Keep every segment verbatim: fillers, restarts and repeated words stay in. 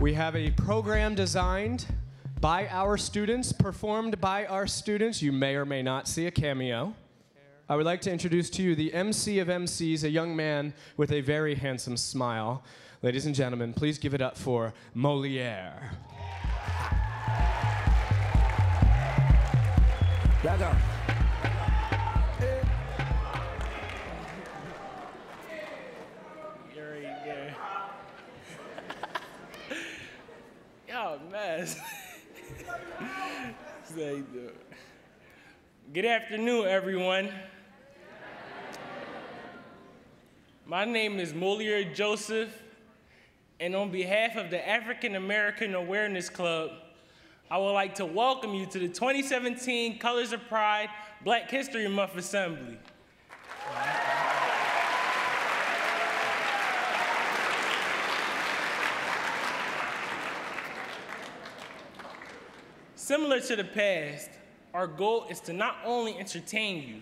We have a program designed by our students, performed by our students. You may or may not see a cameo. I would like to introduce to you the M C of M Cs, a young man with a very handsome smile. Ladies and gentlemen, please give it up for Moliere. Leather. Y'all mess. Good afternoon, everyone. My name is Moliere Joseph, and on behalf of the African-American Awareness Club, I would like to welcome you to the twenty seventeen Colors of Pride Black History Month Assembly. Similar to the past, our goal is to not only entertain you,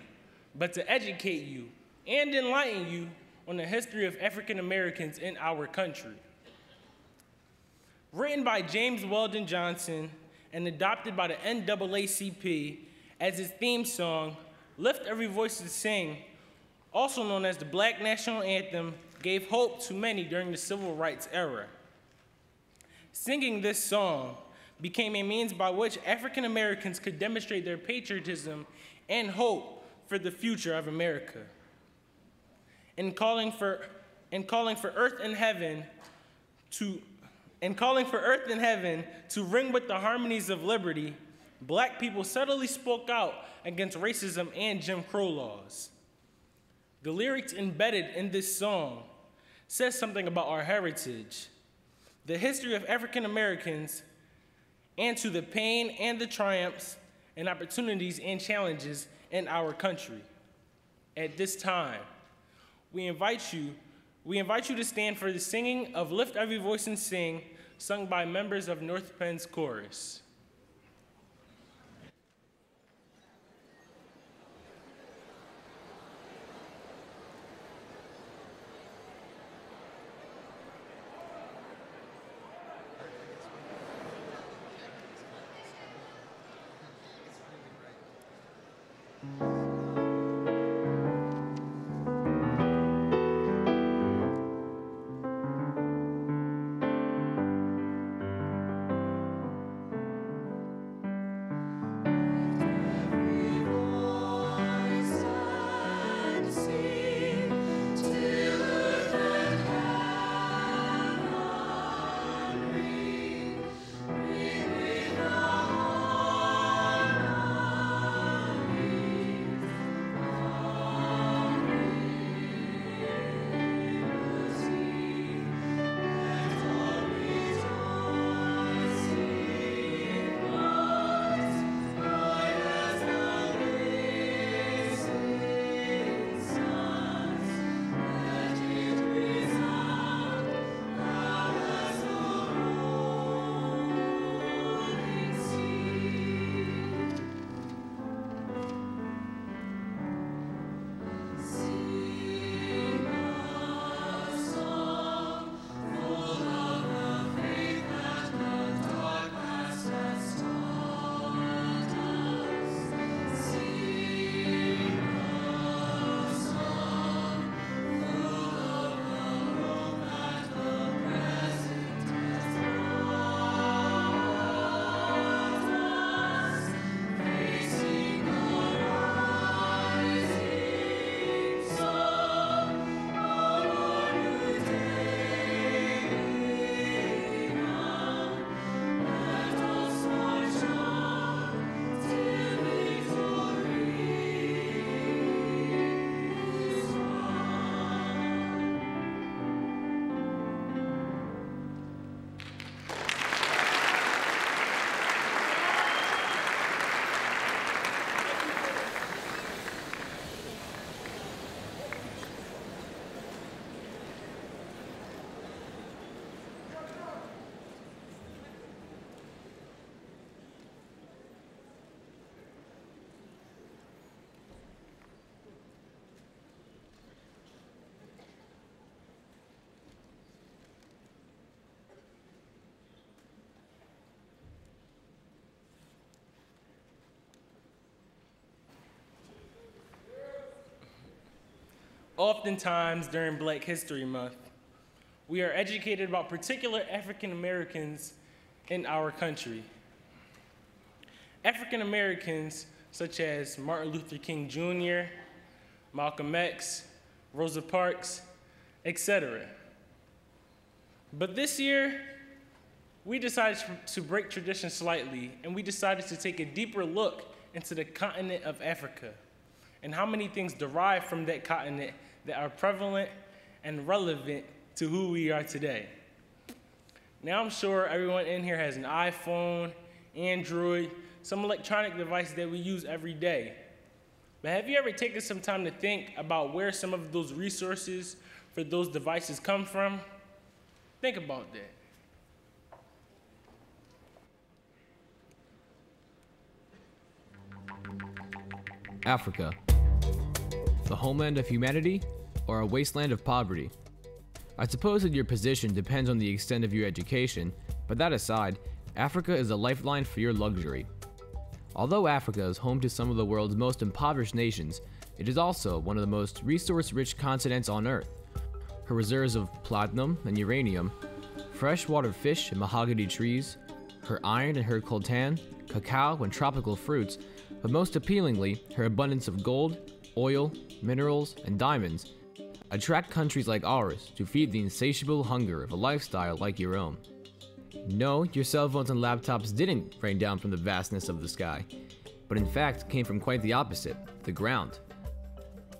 but to educate you and enlighten you on the history of African Americans in our country. Written by James Weldon Johnson and adopted by the N double A C P as its theme song, Lift Every Voice and Sing, also known as the Black National Anthem, gave hope to many during the Civil Rights era. Singing this song became a means by which African Americans could demonstrate their patriotism and hope for the future of America. In calling for, in calling for earth and heaven to, in calling for earth and heaven to ring with the harmonies of liberty, black people subtly spoke out against racism and Jim Crow laws. The lyrics embedded in this song says something about our heritage, the history of African Americans, and to the pain and the triumphs and opportunities and challenges in our country. At this time, we invite you, we invite you to stand for the singing of Lift Every Voice and Sing, sung by members of North Penn's chorus. Oftentimes during Black History Month, we are educated about particular African Americans in our country. African Americans such as Martin Luther King Junior, Malcolm X, Rosa Parks, et cetera. But this year, we decided to break tradition slightly, and we decided to take a deeper look into the continent of Africa and how many things derive from that continent that are prevalent and relevant to who we are today. Now, I'm sure everyone in here has an iPhone, Android, some electronic device that we use every day. But have you ever taken some time to think about where some of those resources for those devices come from? Think about that. Africa, the homeland of humanity or a wasteland of poverty? I suppose that your position depends on the extent of your education, but that aside, Africa is a lifeline for your luxury. Although Africa is home to some of the world's most impoverished nations, it is also one of the most resource-rich continents on Earth. Her reserves of platinum and uranium, freshwater fish and mahogany trees, her iron and her coltan, cacao and tropical fruits, but most appealingly, her abundance of gold, oil, minerals, and diamonds attract countries like ours to feed the insatiable hunger of a lifestyle like your own. No, your cell phones and laptops didn't rain down from the vastness of the sky, but in fact came from quite the opposite, the ground.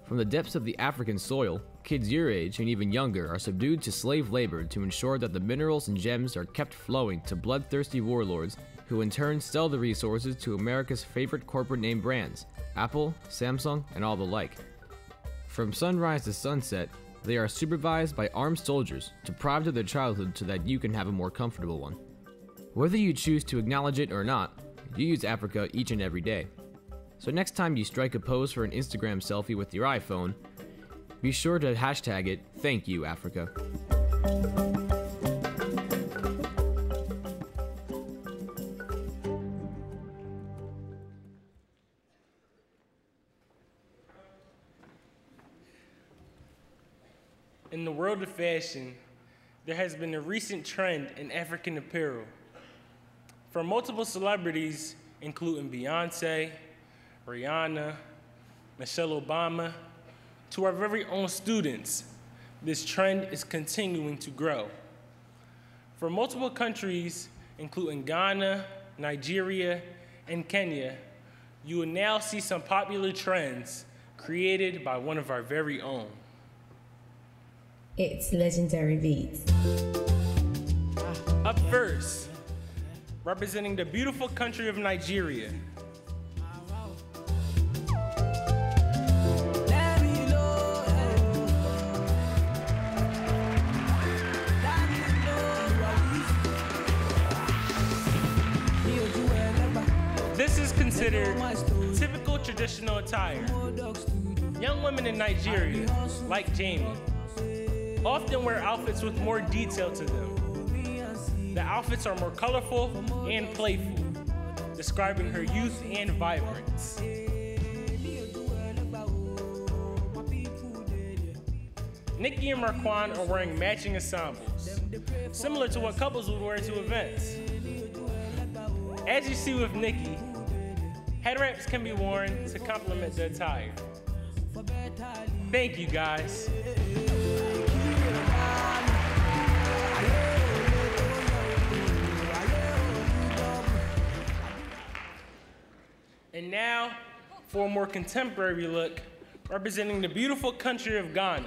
From the depths of the African soil, kids your age and even younger are subdued to slave labor to ensure that the minerals and gems are kept flowing to bloodthirsty warlords who in turn sell the resources to America's favorite corporate name brands, Apple, Samsung, and all the like. From sunrise to sunset, they are supervised by armed soldiers, deprived of their childhood so that you can have a more comfortable one. Whether you choose to acknowledge it or not, you use Africa each and every day. So next time you strike a pose for an Instagram selfie with your iPhone, be sure to hashtag it, Thank You Africa. In the world of fashion, there has been a recent trend in African apparel. From multiple celebrities, including Beyoncé, Rihanna, Michelle Obama, to our very own students, this trend is continuing to grow. For multiple countries, including Ghana, Nigeria, and Kenya, you will now see some popular trends created by one of our very own. It's legendary beats. Up first, representing the beautiful country of Nigeria. This is considered typical traditional attire. Young women in Nigeria, like Jamie, often wear outfits with more detail to them. The outfits are more colorful and playful, describing her youth and vibrance. Nikki and Marquand are wearing matching ensembles, similar to what couples would wear to events. As you see with Nikki, head wraps can be worn to complement the attire. Thank you, guys. And now, for a more contemporary look, representing the beautiful country of Ghana.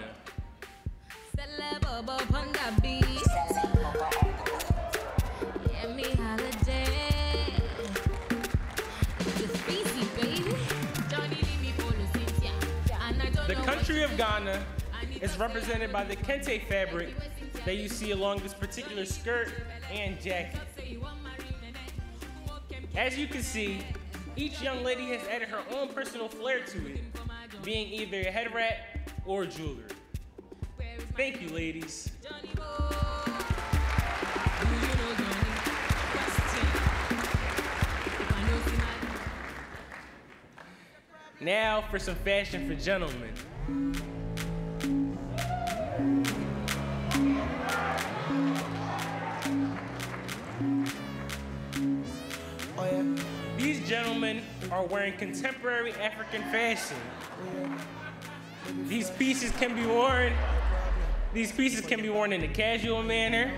The country of Ghana is represented by the kente fabric that you see along this particular skirt and jacket. As you can see, each young lady has added her own personal flair to it, being either a head wrap or jewelry. Thank you, ladies. Now for some fashion for gentlemen. are wearing contemporary African fashion. These pieces can be worn, these pieces can be worn in a casual manner,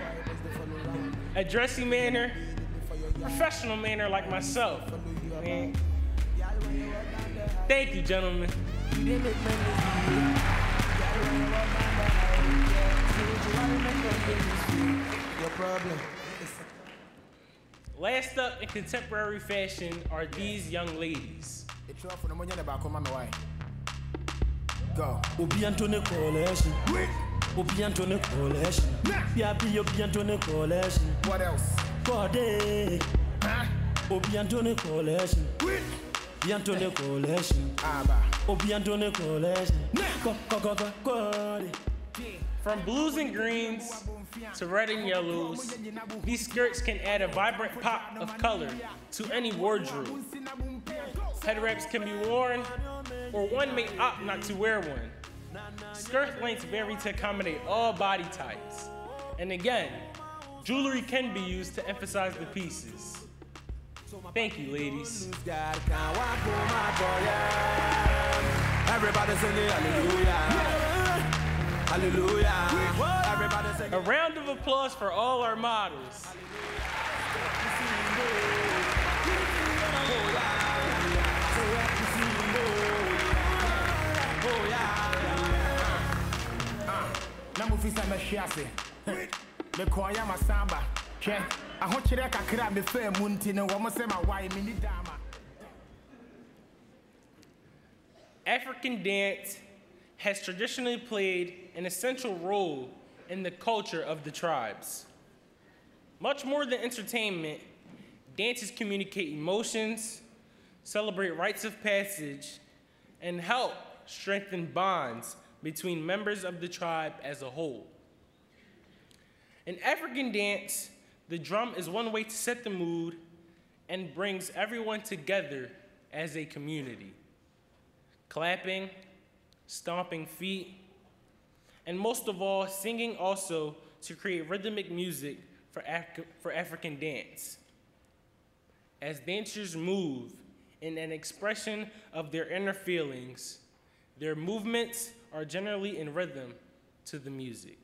a dressy manner, professional manner like myself. Man. Thank you, gentlemen. Last up in contemporary fashion are these young ladies. Go. What else? From blues and greens to red and yellows, these skirts can add a vibrant pop of color to any wardrobe. Head wraps can be worn, or one may opt not to wear one. Skirt lengths vary to accommodate all body types. And again, jewelry can be used to emphasize the pieces. Thank you, ladies. Everybody sing hallelujah. Hallelujah. Everybody sing a round of applause for all our models. African dance has traditionally played an essential role in the culture of the tribes. Much more than entertainment, dances communicate emotions, celebrate rites of passage, and help strengthen bonds between members of the tribe as a whole. In African dance, the drum is one way to set the mood and brings everyone together as a community. Clapping, stomping feet, and most of all, singing also to create rhythmic music for, Af- for African dance. As dancers move in an expression of their inner feelings, their movements are generally in rhythm to the music.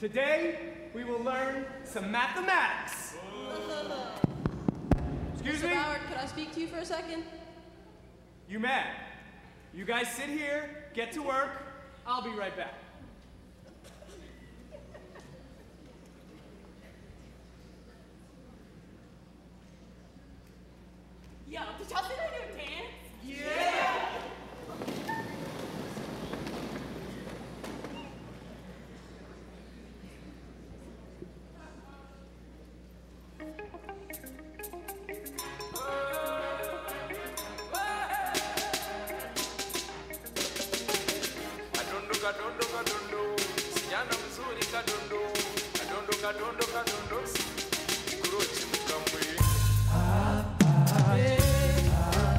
Today, we will learn some mathematics. Excuse me? Mister Howard, could I speak to you for a second? You may. You guys sit here, get to work. I'll be right back. Yo, did y'all see that new dance? Yeah! Ah, ah, yeah. Ah.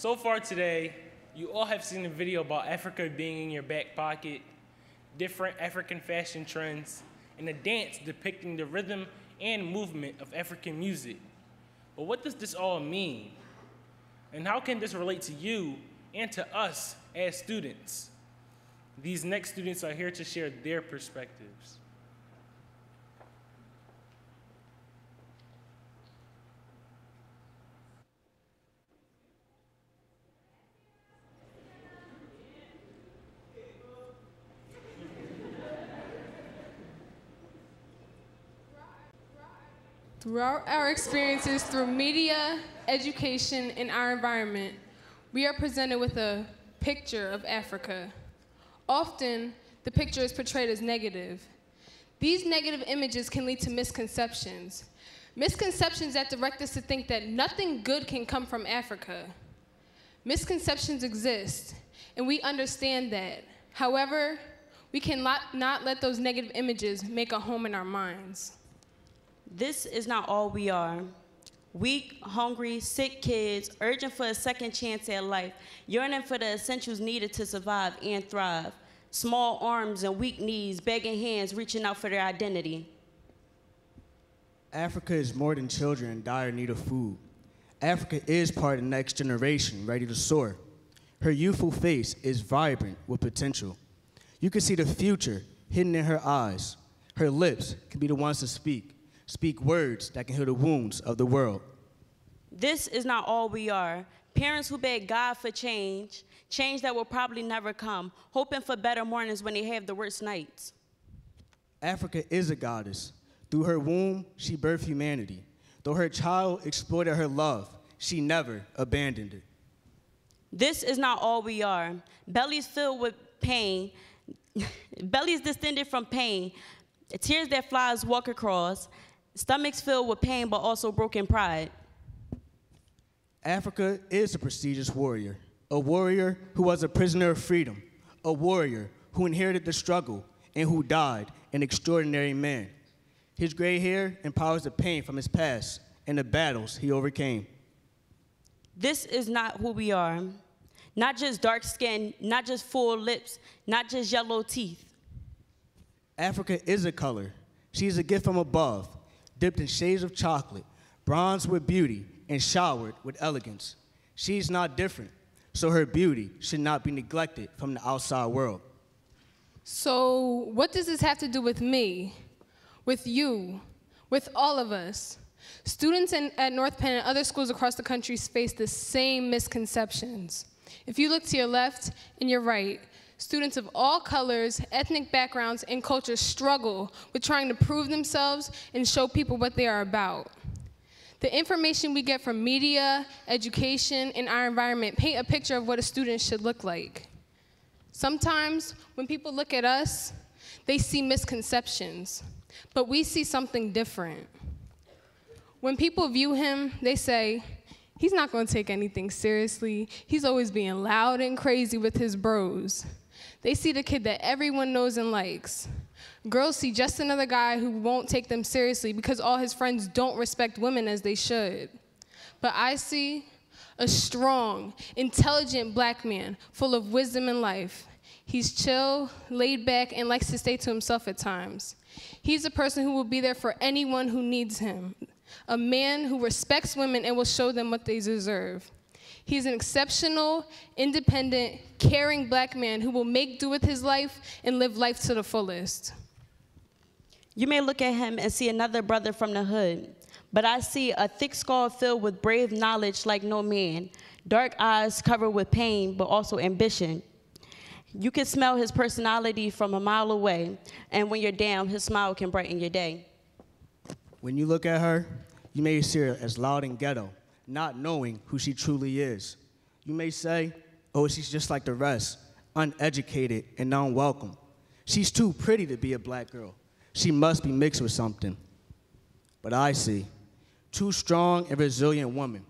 So far today, you all have seen a video about Africa being in your back pocket, different African fashion trends, and a dance depicting the rhythm and movement of African music. But what does this all mean? And how can this relate to you and to us as students? These next students are here to share their perspectives. Throughout our experiences through media, education, and our environment, we are presented with a picture of Africa. Often, the picture is portrayed as negative. These negative images can lead to misconceptions. Misconceptions that direct us to think that nothing good can come from Africa. Misconceptions exist, and we understand that. However, we cannot let those negative images make a home in our minds. This is not all we are. Weak, hungry, sick kids, urging for a second chance at life, yearning for the essentials needed to survive and thrive. Small arms and weak knees, begging hands, reaching out for their identity. Africa is more than children in dire need of food. Africa is part of the next generation, ready to soar. Her youthful face is vibrant with potential. You can see the future hidden in her eyes. Her lips can be the ones to speak. Speak words that can heal the wounds of the world. This is not all we are. Parents who beg God for change, change that will probably never come, hoping for better mornings when they have the worst nights. Africa is a goddess. Through her womb, she birthed humanity. Though her child exploited her love, she never abandoned it. This is not all we are. Bellies filled with pain, bellies distended from pain, tears that flies walk across, stomachs filled with pain, but also broken pride. Africa is a prestigious warrior, a warrior who was a prisoner of freedom, a warrior who inherited the struggle and who died an extraordinary man. His gray hair empowers the pain from his past and the battles he overcame. This is not who we are. Not just dark skin, not just full lips, not just yellow teeth. Africa is a color. She is a gift from above, dipped in shades of chocolate, bronzed with beauty, and showered with elegance. She's not different, so her beauty should not be neglected from the outside world. So what does this have to do with me, with you, with all of us? Students in, at North Penn and other schools across the country face the same misconceptions. If you look to your left and your right, students of all colors, ethnic backgrounds, and cultures struggle with trying to prove themselves and show people what they are about. The information we get from media, education, and our environment paint a picture of what a student should look like. Sometimes, when people look at us, they see misconceptions, but we see something different. When people view him, they say, "He's not gonna take anything seriously. He's always being loud and crazy with his bros." They see the kid that everyone knows and likes. Girls see just another guy who won't take them seriously because all his friends don't respect women as they should. But I see a strong, intelligent black man full of wisdom and life. He's chill, laid back, and likes to stay to himself at times. He's a person who will be there for anyone who needs him, a man who respects women and will show them what they deserve. He's an exceptional, independent, caring black man who will make do with his life and live life to the fullest. You may look at him and see another brother from the hood, but I see a thick skull filled with brave knowledge like no man, dark eyes covered with pain, but also ambition. You can smell his personality from a mile away, and when you're down, his smile can brighten your day. When you look at her, you may see her as loud and ghetto, not knowing who she truly is. You may say, "Oh, she's just like the rest, uneducated and unwelcome. She's too pretty to be a black girl. She must be mixed with something." But I see two strong and resilient women,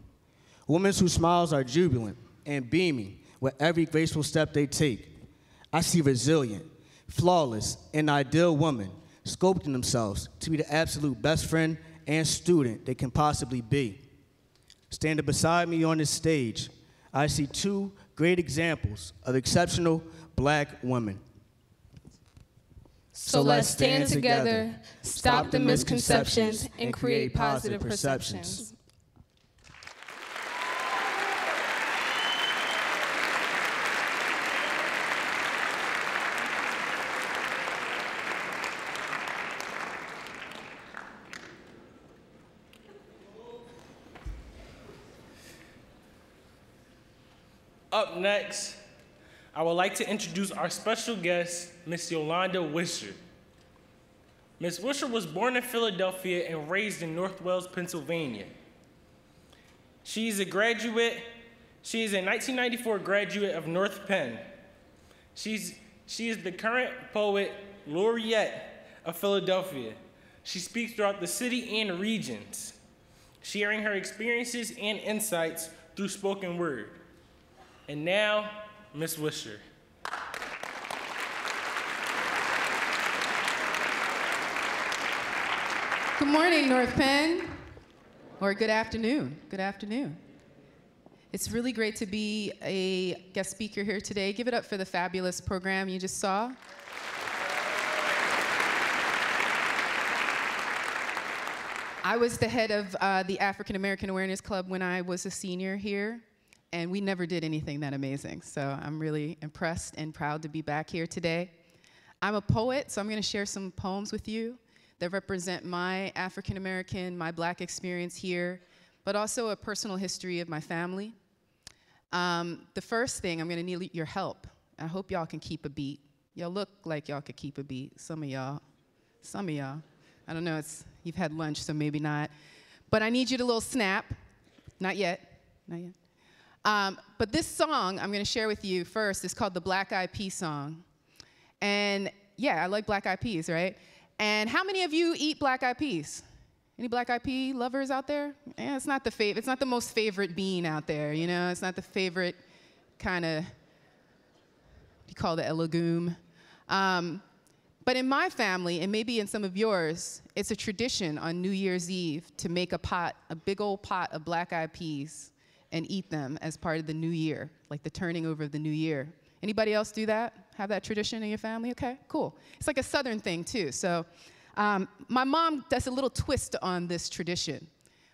women whose smiles are jubilant and beaming with every graceful step they take. I see resilient, flawless, and ideal women sculpting themselves to be the absolute best friend and student they can possibly be. Standing beside me on this stage, I see two great examples of exceptional black women. So let's stand together, stop the misconceptions, and create positive perceptions. Up next, I would like to introduce our special guest, Miss Yolanda Wisher. Miss Wisher was born in Philadelphia and raised in North Wales, Pennsylvania. She is a graduate, she is a nineteen ninety-four graduate of North Penn. She's, she is the current poet laureate of Philadelphia. She speaks throughout the city and regions, sharing her experiences and insights through spoken word. And now, Miss Wisher. Good morning, North Penn. Or good afternoon. Good afternoon. It's really great to be a guest speaker here today. Give it up for the fabulous program you just saw. I was the head of uh, the African-American Awareness Club when I was a senior here. And we never did anything that amazing. So I'm really impressed and proud to be back here today. I'm a poet, so I'm going to share some poems with you that represent my African-American, my black experience here, but also a personal history of my family. Um, the first thing, I'm going to need your help. I hope y'all can keep a beat. Y'all look like y'all could keep a beat. Some of y'all. Some of y'all. I don't know. It's, you've had lunch, so maybe not. But I need you to little snap. Not yet. Not yet. Um, but this song I'm going to share with you first is called the Black Eyed Peas song. And yeah, I like Black Eyed Peas, right? And how many of you eat Black Eyed Peas? Any Black Eyed Pea lovers out there? Yeah, it's not the fav- it's not the most favorite bean out there, you know? It's not the favorite kind of, you call it a legume. Um, but in my family, and maybe in some of yours, it's a tradition on New Year's Eve to make a pot, a big old pot of Black Eyed Peas and eat them as part of the new year, like the turning over of the new year. Anybody else do that? Have that tradition in your family? Okay, cool. It's like a Southern thing too. So um, my mom does a little twist on this tradition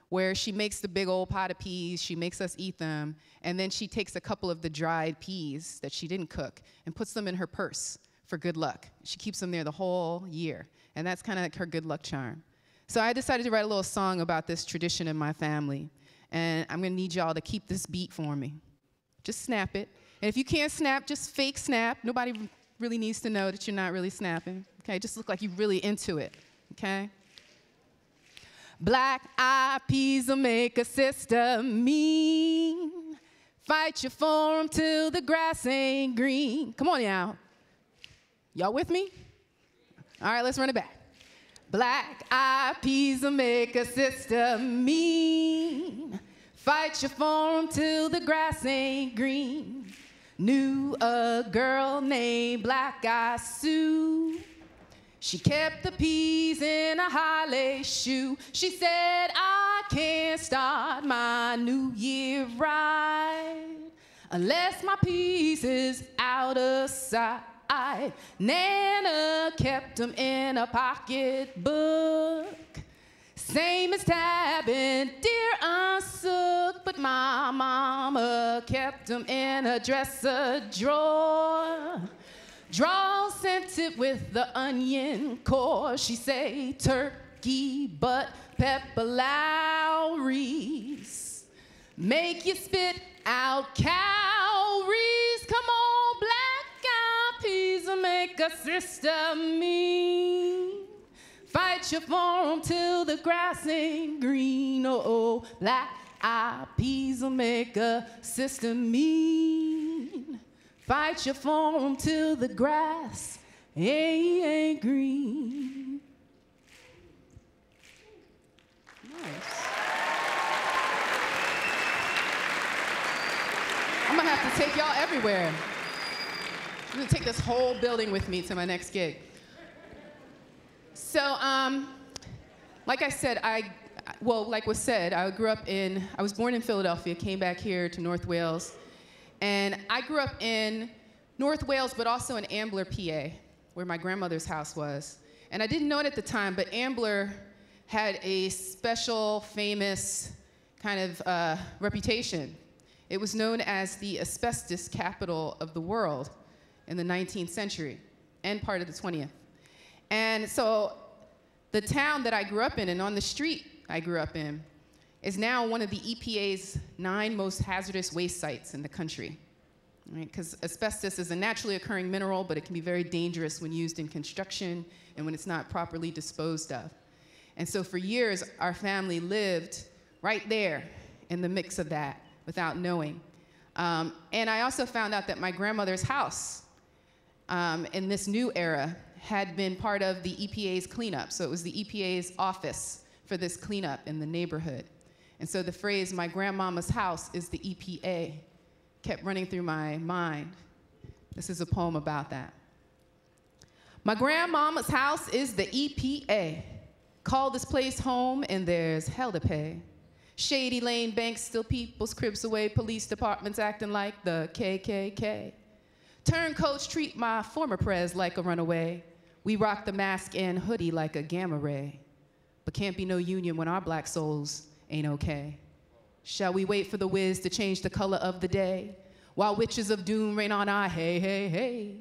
where she makes the big old pot of peas, she makes us eat them, and then she takes a couple of the dried peas that she didn't cook and puts them in her purse for good luck. She keeps them there the whole year, and that's kind of like her good luck charm. So I decided to write a little song about this tradition in my family. And I'm going to need y'all to keep this beat for me. Just snap it. And if you can't snap, just fake snap. Nobody really needs to know that you're not really snapping. Okay, just look like you're really into it. Okay? Black eyed peas will make a sister mean. Fight you for 'em till the grass ain't green. Come on, y'all. Y'all with me? All right, let's run it back. Black eyed peas will make a sister mean. Fight your form till the grass ain't green. Knew a girl named Black Eyed Sue. She kept the peas in a high-lace shoe. She said, I can't start my new year right unless my peas is out of sight. Nana kept them in a pocketbook, same as Tab and dear Aunt Sook, but my mama kept them in a dresser drawer. Draw scented with the onion core. She say turkey butt pepper Lowry's make you spit out calories. Come on, black-eyed peas will make a sister mean. Fight your form till the grass ain't green. Oh, oh, black-eyed peas will make a sister mean. Fight your form till the grass ain't, ain't green. Nice. I'm gonna have to take y'all everywhere. I'm gonna take this whole building with me to my next gig. So, um, like I said, I, well, like was said, I grew up in, I was born in Philadelphia, came back here to North Wales, And I grew up in North Wales, but also in Ambler, P A, where my grandmother's house was. And I didn't know it at the time, but Ambler had a special, famous kind of uh, reputation. It was known as the asbestos capital of the world in the nineteenth century and part of the twentieth. And so the town that I grew up in and on the street I grew up in is now one of the E P A's nine most hazardous waste sites in the country. Because right? Asbestos is a naturally occurring mineral, but it can be very dangerous when used in construction and when it's not properly disposed of. And so for years, our family lived right there in the mix of that without knowing. Um, and I also found out that my grandmother's house um, in this new era had been part of the E P A's cleanup. So it was the E P A's office for this cleanup in the neighborhood. And so the phrase, my grandmama's house is the E P A, kept running through my mind. This is a poem about that. My grandmama's house is the E P A. Call this place home and there's hell to pay. Shady lane banks steal people's cribs away, police departments acting like the K K K. Turncoats treat my former prez like a runaway. We rock the mask and hoodie like a gamma ray. But can't be no union when our black souls ain't okay. Shall we wait for the whiz to change the color of the day? While witches of doom rain on our hey, hey, hey.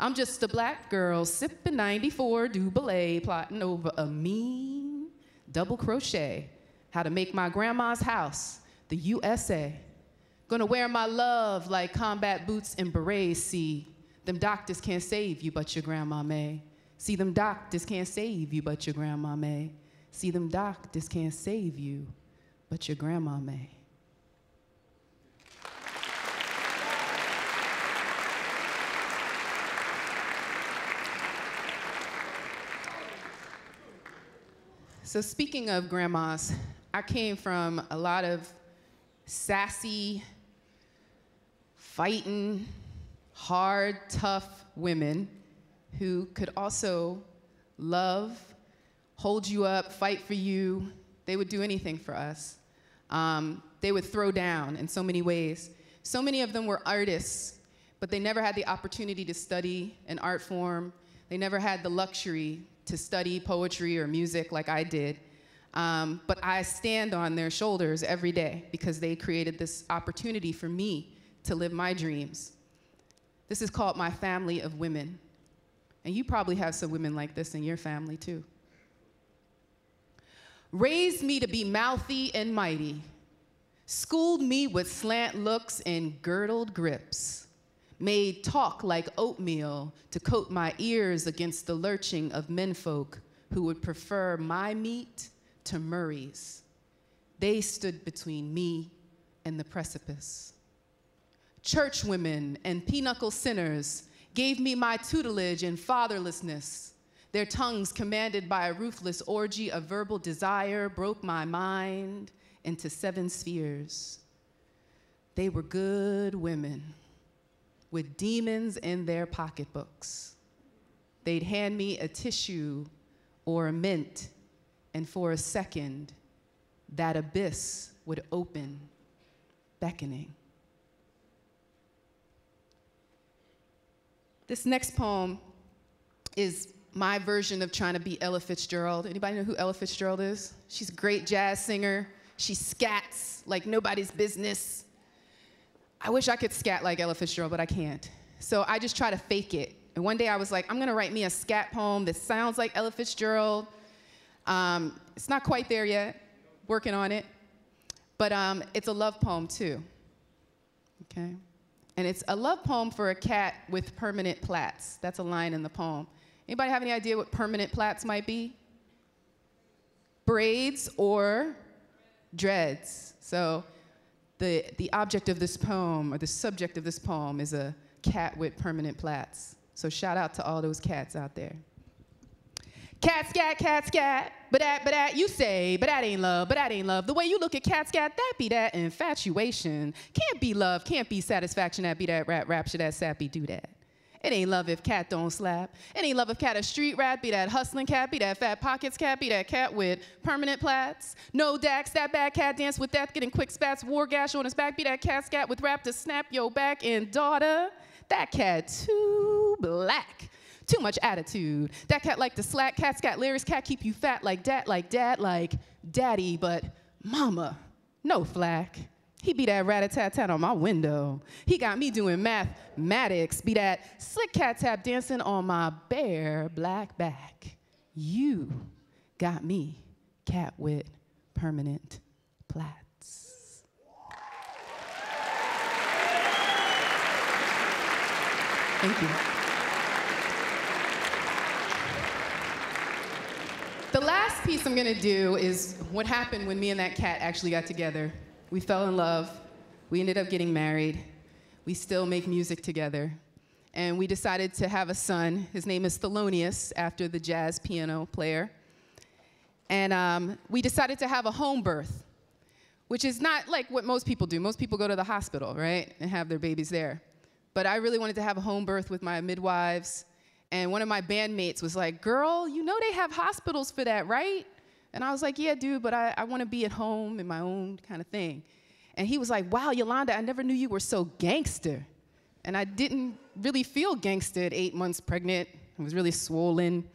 I'm just a black girl sipping ninety-four Du Bois, plotting over a mean double crochet. How to make my grandma's house the U S A. Gonna wear my love like combat boots and berets, see. Them doctors can't save you, but your grandma may. See, them doctors can't save you, but your grandma may. See, them doctors can't save you, but your grandma may. So speaking of grandmas, I came from a lot of sassy, fighting, hard, tough women who could also love, hold you up, fight for you. They would do anything for us. Um, they would throw down in so many ways. So many of them were artists, but they never had the opportunity to study an art form. They never had the luxury to study poetry or music like I did. Um, but I stand on their shoulders every day because they created this opportunity for me to live my dreams. This is called my family of women. And you probably have some women like this in your family too. Raised me to be mouthy and mighty. Schooled me with slant looks and girdled grips. Made talk like oatmeal to coat my ears against the lurching of menfolk who would prefer my meat to Murray's. They stood between me and the precipice. Church women and pinnacle sinners gave me my tutelage and fatherlessness. Their tongues, commanded by a ruthless orgy of verbal desire, broke my mind into seven spheres. They were good women with demons in their pocketbooks. They'd hand me a tissue or a mint, and for a second, that abyss would open, beckoning. This next poem is my version of trying to be Ella Fitzgerald. Anybody know who Ella Fitzgerald is? She's a great jazz singer. She scats like nobody's business. I wish I could scat like Ella Fitzgerald, but I can't. So I just try to fake it. And one day I was like, I'm gonna write me a scat poem that sounds like Ella Fitzgerald. Um, it's not quite there yet, working on it. But um, it's a love poem too, okay? And it's a love poem for a cat with permanent plaits. That's a line in the poem. Anybody have any idea what permanent plaits might be? Braids or dreads. So. The, the object of this poem, or the subject of this poem, is a cat with permanent plaits. So shout out to all those cats out there. Cat scat, cat scat, but that, but that, you say, but that ain't love, but that ain't love. The way you look at cat scat, that be that infatuation. Can't be love, can't be satisfaction, that be that rap, rapture, that sappy, do that. It ain't love if cat don't slap. It ain't love if cat a street rat, be that hustling cat, be that fat pockets cat, be that cat with permanent plaits. No dax, that bad cat dance with death, getting quick spats, war gash on his back, be that cat scat with rap to snap your back. And daughter, that cat too black. Too much attitude. That cat like to slack, cat scat lyrics, cat keep you fat like dat, like dad, like daddy, but mama, no flack. He be that rat-a-tat-tat on my window. He got me doing mathematics. Be that slick cat-tap dancing on my bare black back. You got me, cat with permanent plaits. Thank you. The last piece I'm gonna do is what happened when me and that cat actually got together. We fell in love, we ended up getting married, we still make music together, and we decided to have a son. His name is Thelonious, after the jazz piano player. And um, we decided to have a home birth, which is not like what most people do. Most people go to the hospital, right, and have their babies there. But I really wanted to have a home birth with my midwives, and one of my bandmates was like, girl, you know they have hospitals for that, right? And I was like, yeah, dude, but I, I want to be at home in my own kind of thing. And he was like, wow, Yolanda, I never knew you were so gangster. And I didn't really feel gangster at eight months pregnant. I was really swollen.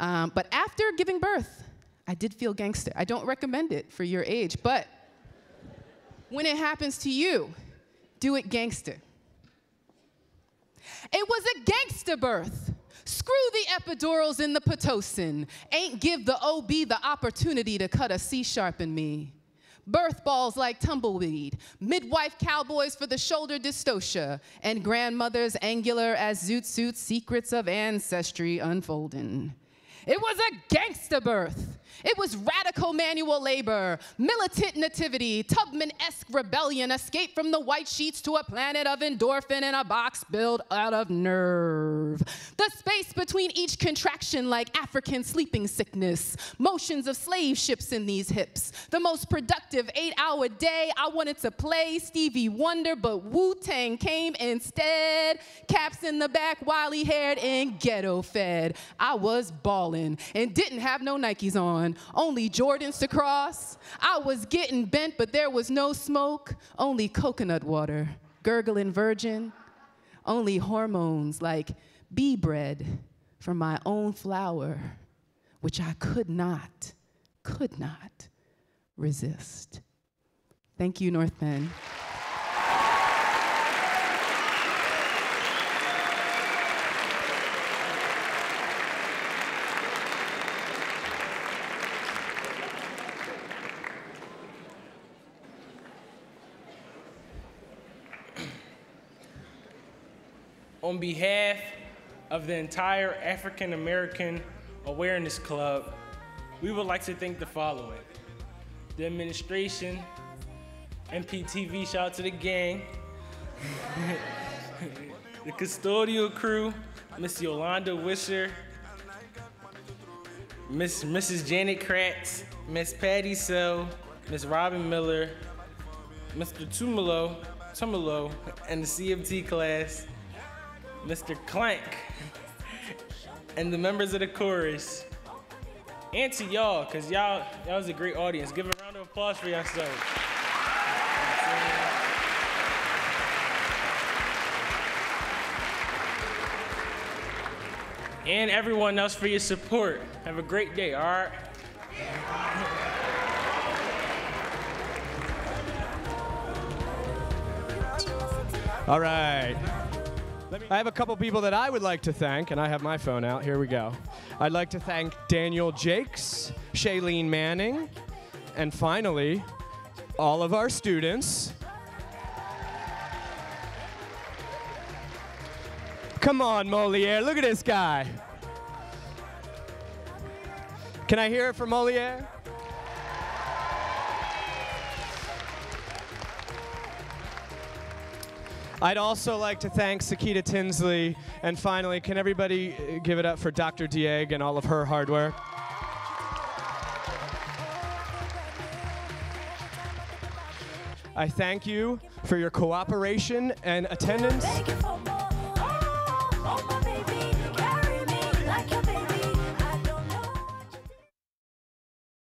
Um, but after giving birth, I did feel gangster. I don't recommend it for your age, but when it happens to you, do it gangster. It was a gangster birth. Screw the epidurals and the Pitocin. Ain't give the O B the opportunity to cut a C-sharp in me. Birth balls like tumbleweed. Midwife cowboys for the shoulder dystocia. And grandmothers angular as zoot suit secrets of ancestry unfolding. It was a gangster birth. It was radical manual labor, militant nativity, Tubman-esque rebellion, escape from the white sheets to a planet of endorphin and a box built out of nerve. The space between each contraction like African sleeping sickness, motions of slave ships in these hips. The most productive eight-hour day, I wanted to play Stevie Wonder, but Wu-Tang came instead. Caps in the back, wily-haired and ghetto-fed. I was ballin' and didn't have no Nikes on. Only Jordans to cross. I was getting bent, but there was no smoke. Only coconut water, gurgling virgin. Only hormones like bee bread from my own flower, which I could not, could not resist. Thank you, North Penn. On behalf of the entire African-American Awareness Club, we would like to thank the following. The administration, M P T V, shout out to the gang, the custodial crew, Miss Yolanda Wisher, Miss Missus Janet Kratz, Miss Patty Sell, Miss Robin Miller, Mister Tumalo, Tumalo, and the C M T class, Mister Clank, and the members of the chorus, and to y'all, because y'all y'all was a great audience. Give a round of applause for yourselves. And everyone else for your support. Have a great day, all right? All right. I have a couple people that I would like to thank, and I have my phone out. Here we go. I'd like to thank Daniel Jakes, Shailene Manning, and finally, all of our students. Come on, Moliere, look at this guy. Can I hear it for Moliere? I'd also like to thank Sakita Tinsley, and finally, can everybody give it up for Doctor Dieg and all of her hard work? I thank you for your cooperation and attendance. Oh my